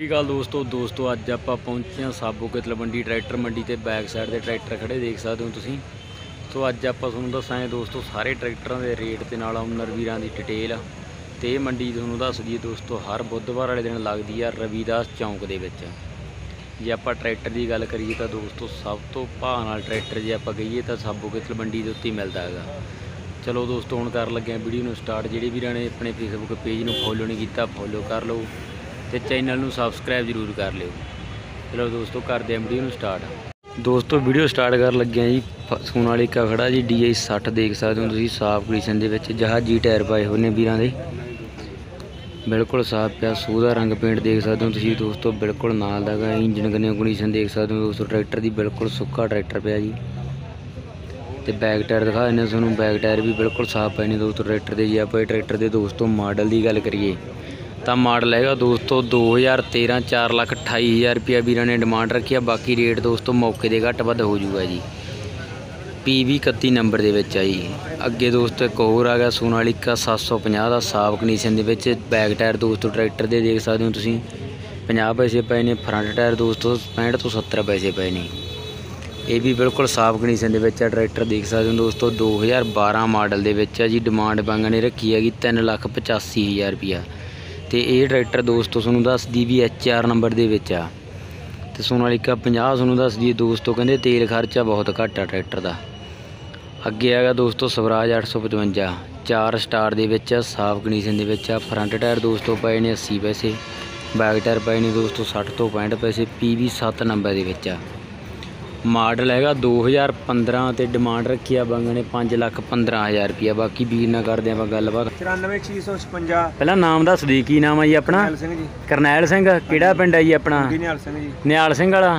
ठीक है दोस्तों अज आप पहुंचे हाँ साबो के तलवंडी ट्रैक्टर मंडी के बैक साइड के ट्रैक्टर खड़े देख सकते हो तुसीं। सो अज आप दसा है दोस्तों सारे ट्रैक्टरों के रेट के नाल ओनर वीरां की डिटेल तो यह मंडी तुहानूं दस दी दोस्तों हर बुधवार वाले दिन लगती है रविदास चौंक के विच। जे आप ट्रैक्टर की गल करिए तो दोस्तों सब तो भाव नाल ट्रैक्टर जे आप कहीए तो साबो के तलवंडी के उत्ते मिलता है। चलो दोस्तों हुण कर लगे वीडियो में स्टार्ट। जिहड़े वीरां ने अपने फेसबुक पेज में फॉलो नहीं किया फॉलो कर लो तो चैनल को सबसक्राइब जरूर कर लियो। चलो दोस्तों करते हैं वीडियो स्टार्ट। दोस्तों वीडियो स्टार्ट कर लगे जी सोनालिका खड़ा जी DI 60 देख सकते हो तुसीं साफ कंडीशन के जहाजी टायर पाए हुए ने वीरां दे बिल्कुल साफ पिया। सूह दा रंग पेंट देख सकते हो तुसीं दोस्तों बिल्कुल नाल दा गा। इंजन कन्ने कंडीशन देख सकते हो दोस्तों ट्रैक्टर की बिल्कुल सुक्का ट्रैक्टर पिया जी। तो बैक टायर दिखा दिंदे तुहानूं बैक टायर भी बिल्कुल साफ पए ने दोस्तों ट्रैक्टर के। जी आप ट्रैक्टर के दोस्तों मॉडल की गल करिए तो मॉडल है दोस्तों 2013 4,28,000 रुपया वीरां ने डिमांड रखी है। बाकी रेट दोस्तों मौके के घट वध हो जाऊगा जी। PV 31 नंबर के जी। अगे दोस्तों एक होर आ गया सोनालिका 750 का साफ कंडीशन के बैक टायर दोस्तों ट्रैक्टर के देख सकते हो तुसीं 50 पैसे पे ने। फ्रंट टायर दोस्तों 65 तो 70 पैसे पे ने। यह भी बिल्कुल साफ कंडीशन के ट्रैक्टर देख सकते हो दोस्तों 2012 मॉडल के जी। डिमांड वांग ने रखी हैगी 3,85,000 रुपया। तो यह ट्रैक्टर दोस्तों सूँ दस दी भी HR नंबर के। सोनालिका 50 सूँ दस दी दोस्तों कहते तेल खर्चा बहुत घट आ ट्रैक्टर का। अगे है दोस्तों स्वराज 855 4 स्टार के साफ कंडीशन के। फ्रंट टायर दोस्तों पाए ने 80 पैसे। बैक टायर पाए ने दोस्तों 60 तो 65 पैसे। PV 7 नंबर के मॉडल है 2015 तो डिमांड रखी है बंग ने 5,15,000 रुपया। बाकी वीर ना करते हैं गलबात। 94,655 पहला नाम दस दी की नाम है जी अपना करनैल सिंह। किहड़ा पिंड है जी अपना निहाल सिंह वाला।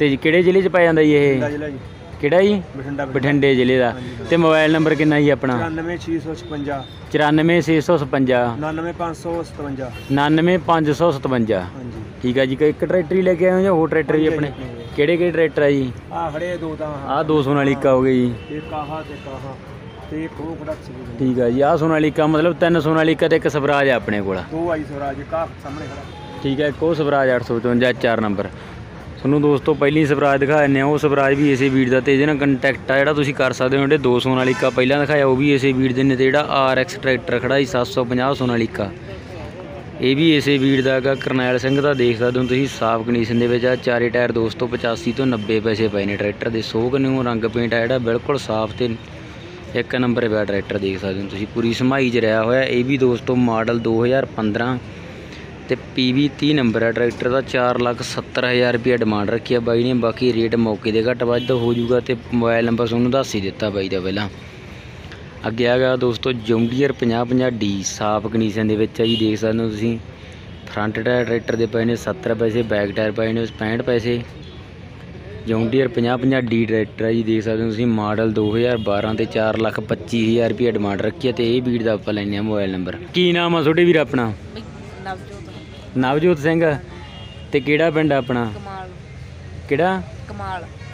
तो किहड़े जिले च पै जांदा जी ये किहड़ा जी बठिंडे जिले का। तो मोबाइल नंबर कितना जी अपना 94,655 94,557 ठीक है जी। एक ट्रैक्टर ही लेके आए हो होर ट्रैक्टर जी अपने केड़े ट्रैक्टर है जी आ 2 सोनालिका हो गई जी। ठीक है जी आ सोनालिका मतलब 3 सोनालिका तो 1 स्वराज है अपने को। ठीक है एक वो स्वराज 855 4 नंबर। तुहानूं दोस्तों पहली स्वराज दिखा दिंदे आ। वो स्वराज भी इसे वीर दा ते इहदे नाल कंटैक्ट आ जिहड़ा तुसीं कर सकदे हो। जिहड़े 2 सोनालिका पहलां दिखाया वो भी इसे वीर दे ने। जिहड़ा RX ट्रैक्टर खड़ा जी 750 सोनालिका यह भी इसे वीर दा गा। करनैल सिंह दा देख सकते हो तुसीं साफ कंडीशन के। चारे टायर दोस्तों 85 तो 90 पैसे पे ने ट्रैक्टर के। 100 कन्नों रंग पेंट है बिल्कुल साफ तो 1 नंबर पे ट्रैक्टर देख सकते हो तुसीं पूरी समाई च रहा होया। यह भी दोस्तों मॉडल 2015 तो PV 30 नंबर है ट्रैक्टर का। 4,70,000 रुपया डिमांड रखी है बाई ने। बाकी रेट मौके के घट वध हो जाऊगा। तो मोबाइल नंबर तुहानूं दस ही दिता बाई दा पहला। अगे आ गया दोस्तों जॉन डीयर 50 50D साफ कंडीशन के जी देख सकते हो तुसीं। फ्रंट टायर ट्रैक्टर के पे ने 70 पैसे। बैक टायर पे ने 65 पैसे। जॉन डीयर 50 50D ट्रैक्टर है जी देख सकते हो तुसीं। मॉडल 2012 तो 4,25,000 रुपया डिमांड रखी है। तो यह भीड़ का आपां लैंदे मोबाइल नंबर। की नाम आ सोडे वीर अपना नवजोत सिंह। तो किहड़ा पिंड अपना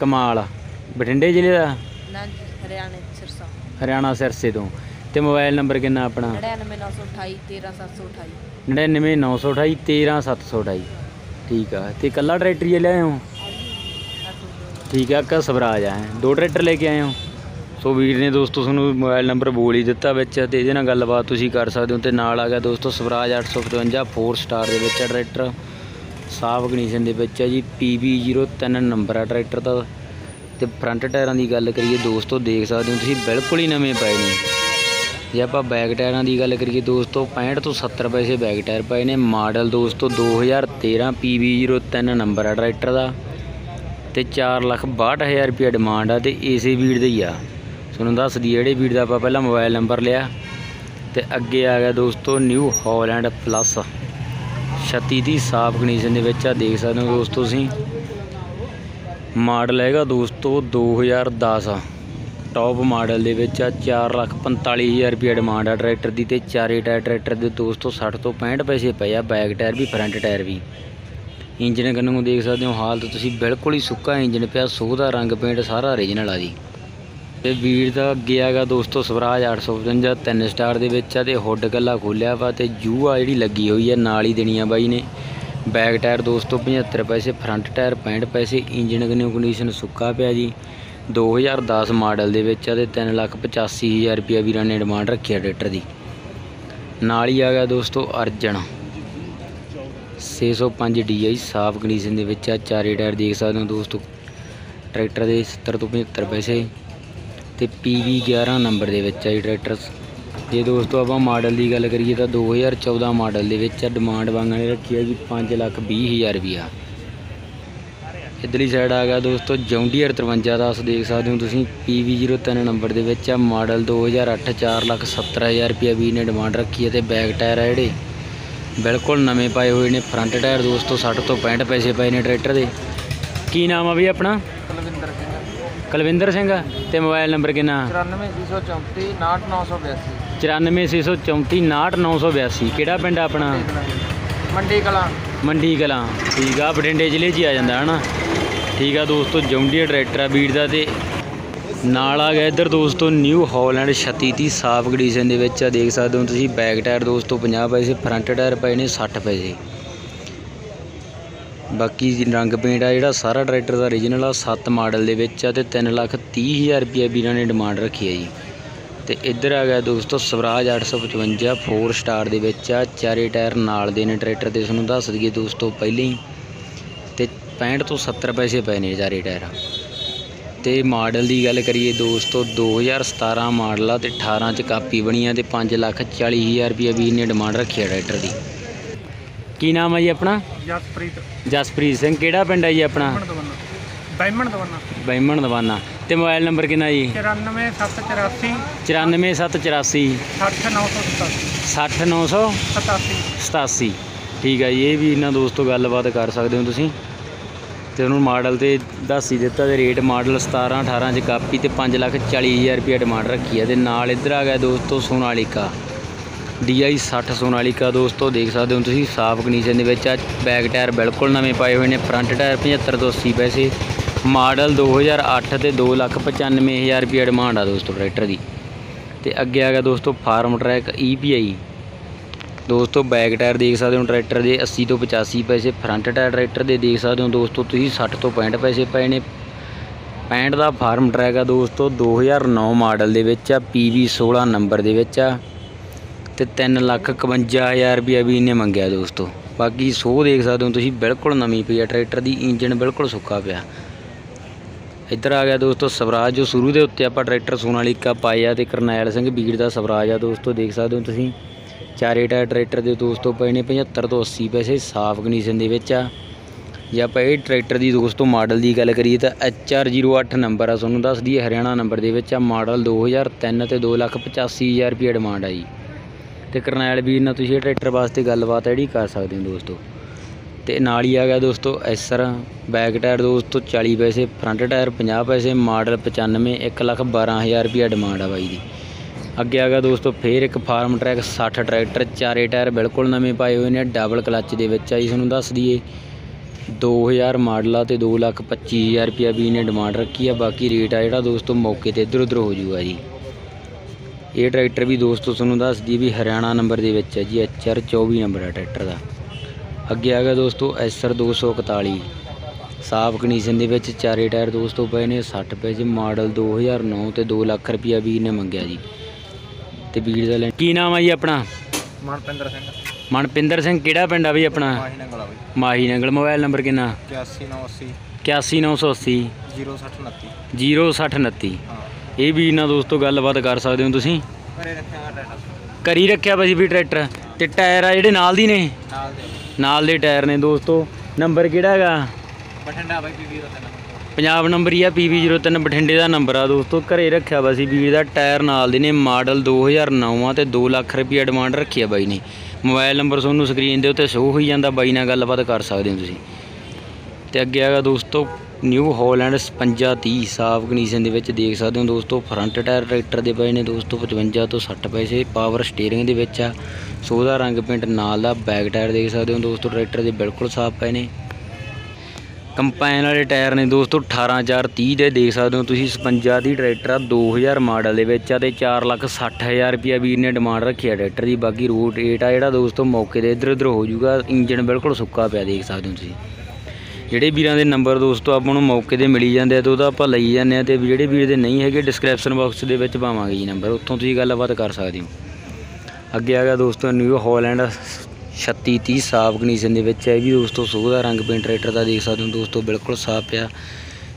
कमाल बठिंडे जिले का हरियाणा सिरसे तो। मोबाइल नंबर कितना अपना 99,928 13,728 ठीक है। तो कला ट्रैक्टर ही ले आए हो ठीक है का स्वराज है 2 ट्रैक्टर लेके आए हो। सो वीर ने दोस्तों तुहानूं मोबाइल नंबर बोल ही दिता बच्चा। तो ये गलबात तुसीं कर सकते हो। तो नाल आ गया दोस्तों स्वराज 855 4 स्टार के ट्रैक्टर साफ कंडीशन के जी। PV 03 नंबर है ट्रैक्टर का। तो फ्रंट टायर की गल करिए दोस्तों देख सकते हो तुम बिल्कुल ही नवें पाए ने। जे आप बैक टायर की गल करिए दोस्तों 65 तो 70 पैसे बैक टायर पाए ने। मॉडल दोस्तों 2013 PV 03 नंबर है ट्रैक्टर का। तो 4,62,000 रुपया डिमांड है। तो इसे वीर दी आ तुहानूं दस दी जिहड़े वीर दा आपां पहला मोबाइल नंबर लिया। तो अगे आ गया दोस्तों न्यू हॉलैंड प्लस 36 साफ कंडीशन के देख सकते हो दोस्तों तुसीं। मॉडल है दोस्तों 2010 टॉप मॉडल के 4,45,000 रुपया डिमांड है ट्रैक्टर की। तो चारे टायर ट्रैक्टर के दोस्तों 60 तो 65 पैसे पे आ। बैक टायर भी फ्रंट टायर भी। इंजन कन्नों देख सकते हो हालत तुम बिल्कुल ही सुक्का इंजन पिया। सोह का रंग पेंट सारा ओरिजिनल आ जी। तो वीर का अगे आ गया दोस्तों स्वराज 855 3 स्टार के। हुड कला खोलिया वा तो जूह आ जी लगी हुई है नाल ही देनी है बाई ने। बैक टायर 275 पैसे, फ्रंट टायर 65 पैसे। इंजन न्यू कंडीशन सुक्का पिया जी, 2010 मॉडल दे विच ते 3,85,000 रुपया वीरां ने डिमांड रखी है ट्रैक्टर दी। नाल ही आ गया दोस्तों अर्जन 605 DI साफ कंडीशन दे विच, चारे टायर देख सकते हो दोस्तों ट्रैक्टर दे 70 तो 75 पैसे ते PV 11 नंबर दे विच आई ट्रैक्टर। जे दोस्तों आपां मॉडल की गल करिए तो 2014 मॉडल के डिमांड वांग ने रखी है जी 5,20,000 रुपया। इधरली साइड आ गया दोस्तों जॉन डीयर 5310 देख सकते हो तुसीं PV 03 नंबर के मॉडल 2008, 4,70,000 रुपया भी ने डिमांड रखी है। तो बैक टायर है जोड़े बिल्कुल नवे पाए हुए ने, फ्रंट टायर 260 तो 65 पैसे पाए ने ट्रैक्टर के। की नाम है भी अपना कुलविंदर सिंह, तो मोबाइल नंबर कितना 94 634 982। किहड़ा पिंड अपना मंडी कलां, ठीक आ बठिंडे जिले ही आ जाता है ना। ठीक है दोस्तों जॉन डीयर ट्रैक्टर है वीर का। नाल आ गया इधर दोस्तों न्यू हॉलैंड 36 साफ कंडीशन के देख सकते हो तुम, बैक टायर 250 पैसे, फ्रंट टायर पे ने 60 पैसे। बाकी रंग पेंट आ जोड़ा सारा ट्रैक्टर का ओरिजिनल आ, 7 मॉडल के 3,30,000 रुपया वीरां ने डिमांड रखी है जी। तो इधर आ गया दोस्तों स्वराज 855 4 स्टार के, चारे टायर नाल दे ने ट्रैक्टर से। तुहानूं दस दईए दोस्तों पहले ही तो 65 तो 70 पैसे पे ने चारे टायर। तो मॉडल की गल करिए दोस्तों 2017 मॉडल आते 18 च कापी बनी है, तो 5,40,000 रुपया वीर ने डिमांड रखी है ट्रैक्टर की। की नाम है जी अपना जसप्रीत सिंह, केड़ा पिंड है जी अपना बैमन दवाना। तो मोबाइल नंबर कितना जी 94 784 60987। ठीक है, ये भी इन्होंने दोस्तों गलबात कर सकते हो तुसीं। तो उन्होंने मॉडल तो दस ही दिता, रेट मॉडल 17-18 च कापी, तो 5,40,000 रुपया डिमांड रखी है। तो नाल इधर आ गया दोस्तों सोनालिका DI 60 सोनालिका दोस्तों देख सकते हो तुम, साफ कंडीशन के, बैक टायर बिल्कुल नवे पाए हुए हैं, फ्रंट टायर 75 तो 80 पैसे, मॉडल 2008 तो 2,95,000 रुपया डिमांड आ दोस्तों ट्रैक्टर की। तो अगे आ गया दोस्तों फार्मट्रैक EPI दोस्तों, बैक टायर देख सकते हो ट्रैक्टर के 80 तो 85 पैसे, फ्रंट टायर ट्रैक्टर के देख सकते हो दोस्तों तुम 60 तो 65 पैसे पे ने। 65 का फार्मट्रैक है दोस्तों 2009 मॉडल के, PV 16 नंबर के, 3,52,000 रुपया भी इन्हें मंगया दोस्तों। बाकी 100 देख सकते हो तुम बिल्कुल नवी पी है ट्रैक्टर की, इंजन बिल्कुल सुक्का पिया। इधर आ गया दोस्तों स्वराज, जो शुरू के उत्ते आप ट्रैक्टर सोनालिका पाया, तो करनैल सिंह वीर का स्वराज है दोस्तों देख सकते हो तुम, चारे टायर ट्रैक्टर के दोस्तों पे ने 75 तो 80 पैसे, साफ कंडीशन के। जे आप ट्रैक्टर की दोस्तों मॉडल की गल करिए तो HR 08 नंबर आ, सूँ दस दी हरियाणा नंबर के, मॉडल 2003 तो 2,85,000 रुपया डिमांड आई। तो करनैल वीर ना तुम ट्रैक्टर वास्ते गलबात जी कर सकते हो दोस्तों। तो नाल ही आ गया दोस्तों एसर, बैक टायर 240 पैसे, फ्रंट टायर 50 पैसे, मॉडल 95, 1,12,000 रुपया डिमांड आ बाई दी। अगे आ गया दोस्तों फिर एक फार्मट्रैक 60 ट्रैक्टर, चारे टायर बिल्कुल नवे पाए हुए हैं, डबल क्लच के आई, सूँ दस दीए 2000 मॉडल आ, तो 2,25,000 रुपया भी इन्हें डिमांड रखी है। बाकी रेट आ जोड़ा दोस्तों मौके पर इधर उधर हो जूगा जी। ये ट्रैक्टर भी दोस्तों सूँ दस दी भी हरियाणा नंबर के जी, HR 24 नंबर है ट्रैक्टर का। अगे आ गया दोस्तों SR 241 साफ कंडीशन के, चारे टायर दोस्तों पे ने 60 पैसे, मॉडल 2009 तो 2,00,000 रुपया भी इन्हें मंगया जी। तो वीर का की नाम है जी अपना मनपिंदर सिंह, केड़ा पिंड है भी अपना माही नंगल। मोबाइल नंबर कितना 81 980 0 60 29। ये भी ना दोस्तों गलबात कर सकते हो तुम, करी रखा बस भी ट्रैक्टर। तो टायर आ जोड़े नाल दी ने, नाल दे टायर ने दोस्तों। नंबर केड़ा है पंजाब नंबर ही है, PV 03 बठिंडे का नंबर आ दोस्तों, घरे रखा बस वीर का। टायर नाल देने, मॉडल 2009 तो 2,00,000 रुपया डिमांड रखी है बाई ने। मोबाइल नंबर सोनू स्क्रीन के उत्ते शो हो जाता, बाई नाल गलबात कर सकते हो। तो अगे आ गया दोस्तों न्यू हॉलैंड 5530 साफ कंडीशन के देख सकते हो दोस्तों, फ्रंट टायर ट्रैक्टर के पे ने दोस्तों 55 तो 60 पैसे, पावर स्टीयरिंग के, 100 का रंग पेंट नाल, बैक टायर देख सकते हो दोस्तों ट्रैक्टर के बिल्कुल साफ पे ने। ਕੰਪਾਈਨ ਵਾਲੇ ਟਾਇਰ ਨੇ ਦੋਸਤੋ 18430 ਦੇ ਦੇਖ ਸਕਦੇ ਹੋ ਤੁਸੀਂ। 56 ਦੀ ਟਰੈਕਟਰ ਆ 2000 ਮਾਡਲ ਦੇ ਵਿੱਚ ਆ ਤੇ 460000 ਰੁਪਿਆ ਵੀਰ ਨੇ ਡਿਮਾਂਡ ਰੱਖੀ ਆ ਟਰੈਕਟਰ ਦੀ। ਬਾਕੀ ਰੂਟ ਰੇਟ ਆ ਜਿਹੜਾ ਦੋਸਤੋ ਮੌਕੇ ਦੇ ਇੱਧਰ ਉੱਧਰ ਹੋ ਜਾਊਗਾ। ਇੰਜਨ ਬਿਲਕੁਲ ਸੁੱਕਾ ਪਿਆ ਦੇਖ ਸਕਦੇ ਹੋ ਤੁਸੀਂ। ਜਿਹੜੇ ਵੀਰਾਂ ਦੇ ਨੰਬਰ ਦੋਸਤੋ ਆਪਾਂ ਨੂੰ ਮੌਕੇ ਦੇ ਮਿਲੀ ਜਾਂਦੇ ਆ ਤੇ ਉਹਦਾ ਆਪਾਂ ਲਈ ਜਾਂਦੇ ਆ, ਤੇ ਜਿਹੜੇ ਵੀਰ ਦੇ ਨਹੀਂ ਹੈਗੇ ਡਿਸਕ੍ਰਿਪਸ਼ਨ ਬਾਕਸ ਦੇ ਵਿੱਚ ਪਾਵਾਂਗੇ ਜੀ ਨੰਬਰ, ਉੱਥੋਂ ਤੁਸੀਂ ਗੱਲਬਾਤ ਕਰ ਸਕਦੇ ਹੋ। ਅੱਗੇ ਆ ਗਿਆ ਦੋਸਤੋ ਨਿਊ ਹਾਲੈਂਡ 3630 ਸਾਫ ਕੰਡੀਸ਼ਨ ਦੇ ਵਿੱਚ ਹੈ। ਇਹ ਵੀ ਦੋਸਤੋ ਸੋਹ ਦਾ ਰੰਗ ਪੇਂਟ ਟਰੈਕਟਰ ਦਾ ਦੇਖ ਸਕਦੇ ਹੋ ਦੋਸਤੋ, ਬਿਲਕੁਲ ਸਾਫ ਪਿਆ।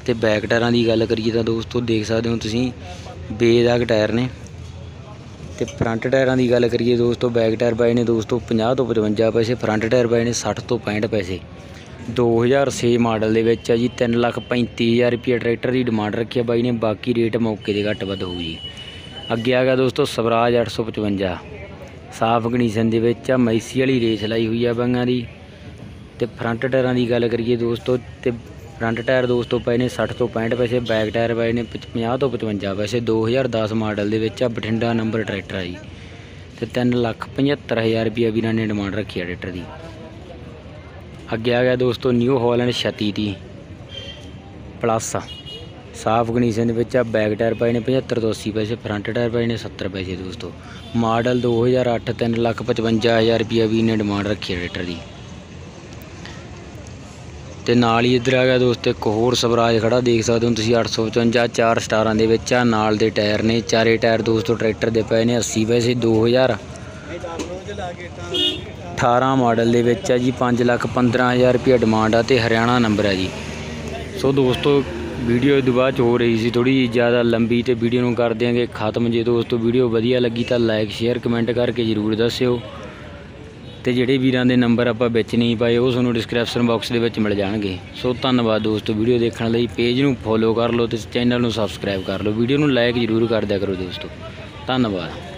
ਤੇ ਬੈਕ ਟਾਇਰਾਂ ਦੀ ਗੱਲ ਕਰੀਏ ਤਾਂ ਦੋਸਤੋ ਦੇਖ ਸਕਦੇ ਹੋ ਤੁਸੀਂ ਬੇਦਾਗ ਟਾਇਰ ਨੇ। ਤੇ ਫਰੰਟ ਟਾਇਰਾਂ ਦੀ ਗੱਲ ਕਰੀਏ ਦੋਸਤੋ, ਬੈਕ ਟਾਇਰ ਪਾਏ ਨੇ ਦੋਸਤੋ 50 ਤੋਂ 55 ਪੈਸੇ, ਫਰੰਟ ਟਾਇਰ ਪਾਏ ਨੇ 60 ਤੋਂ 65 ਪੈਸੇ। 2006 ਮਾਡਲ ਦੇ ਵਿੱਚ ਆ ਜੀ। 3,35,000 ਰੁਪਏ ਟਰੈਕਟਰ ਦੀ ਡਿਮਾਂਡ ਰੱਖੀ ਆ ਬਾਈ ਨੇ, ਬਾਕੀ ਰੇਟ ਮੌਕੇ ਦੇ ਘੱਟ ਵੱਧ ਹੋਊ ਜੀ। ਅੱਗੇ ਆ ਗਿਆ ਦੋਸਤੋ ਸਵਰਾਜ 855 ਸਾਫ ਕੰਡੀਸ਼ਨ ਦੇ ਵਿੱਚ ਆ, ਮੈਸੀ ਵਾਲੀ ਰੇਸ ਲਾਈ ਹੋਈ ਆ ਬਾਈਆਂ ਦੀ। ਤੇ ਫਰੰਟ ਟਾਇਰਾਂ ਦੀ ਗੱਲ ਕਰੀਏ ਦੋਸਤੋ, ਤੇ ਫਰੰਟ ਟਾਇਰ ਦੋਸਤੋ ਪਏ ਨੇ 60 ਤੋਂ 65 ਪੈਸੇ, ਬੈਕ ਟਾਇਰ ਪਏ ਨੇ 50 ਤੋਂ 55 ਪੈਸੇ। 2010 ਮਾਡਲ ਦੇ ਵਿੱਚ ਆ, ਬਠਿੰਡਾ ਨੰਬਰ ਟਰੈਕਟਰ ਆ ਜੀ। ਤੇ 3,75,000 ਰੁਪਏ ਵੀਰਾਂ ਨੇ ਡਿਮਾਂਡ ਰੱਖੀ ਆ ਟਰੈਕਟਰ ਦੀ। ਅੱਗੇ ਆ ਗਿਆ ਦੋਸਤੋ ਨਿਊ ਹਾਲੈਂਡ 3630 ਪਲੱਸ ਸਾਫ ਕੰਡੀਸ਼ਨ ਦੇ ਵਿੱਚ ਆ, ਬੈਕ ਟਾਇਰ ਪਾਏ ਨੇ 75 ਤੋਂ 80 ਪੈਸੇ, ਫਰੰਟ ਟਾਇਰ ਪਾਏ ਨੇ 70 ਪੈਸੇ ਦੋਸਤੋ। ਮਾਡਲ 2008 3,55,000 ਰੁਪਿਆ ਵੀ ਨੇ ਡਿਮਾਂਡ ਰੱਖੀ ਹੈ ਟਰੈਕਟਰ ਦੀ। ਤੇ ਨਾਲ ਹੀ ਇੱਧਰ ਆ ਗਿਆ ਦੋਸਤੋ ਇੱਕ ਹੋਰ ਸਵਰਾਜ ਖੜਾ ਦੇਖ ਸਕਦੇ ਹੋ ਤੁਸੀਂ 855 4 ਸਟਾਰਾਂ ਦੇ ਵਿੱਚ ਆ। ਨਾਲ ਦੇ ਟਾਇਰ ਨੇ, ਚਾਰੇ ਟਾਇਰ ਦੋਸਤੋ ਟਰੈਕਟਰ ਦੇ ਪਏ ਨੇ 80 ਪੈਸੇ। 2018 ਮਾਡਲ ਦੇ ਵਿੱਚ ਆ ਜੀ। 5,15,000 ਰੁਪਿਆ ਡਿਮਾਂਡ ਆ ਤੇ ਹਰਿਆਣਾ ਨੰਬਰ ਆ ਜੀ। ਸੋ ਦੋਸਤੋ ਵੀਡੀਓ ਤੋਂ ਬਾਅਦ ਹੋ ਰਹੀ ਸੀ ਥੋੜੀ ਜ਼ਿਆਦਾ ਲੰਬੀ, ਤੇ ਵੀਡੀਓ ਨੂੰ ਕਰ ਦਿਆਂਗੇ ਖਤਮ। ਜੇ ਦੋਸਤੋ ਵੀਡੀਓ ਵਧੀਆ ਲੱਗੀ ਤਾਂ ਲਾਈਕ ਸ਼ੇਅਰ ਕਮੈਂਟ ਕਰਕੇ ਜ਼ਰੂਰ ਦੱਸਿਓ। ਤੇ ਜਿਹੜੇ ਵੀਰਾਂ ਦੇ ਨੰਬਰ ਆਪਾਂ ਵਿੱਚ ਨਹੀਂ ਪਾਏ ਉਹ ਤੁਹਾਨੂੰ ਡਿਸਕ੍ਰਿਪਸ਼ਨ ਬਾਕਸ ਦੇ ਵਿੱਚ ਮਿਲ ਜਾਣਗੇ। ਸੋ ਧੰਨਵਾਦ ਦੋਸਤੋ ਵੀਡੀਓ ਦੇਖਣ ਲਈ। ਪੇਜ ਨੂੰ ਫੋਲੋ ਕਰ ਲਓ ਤੇ ਚੈਨਲ ਨੂੰ ਸਬਸਕ੍ਰਾਈਬ ਕਰ ਲਓ। ਵੀਡੀਓ ਨੂੰ ਲਾਈਕ ਜ਼ਰੂਰ ਕਰ ਦਿਆ ਕਰੋ ਦੋਸਤੋ। ਧੰਨਵਾਦ।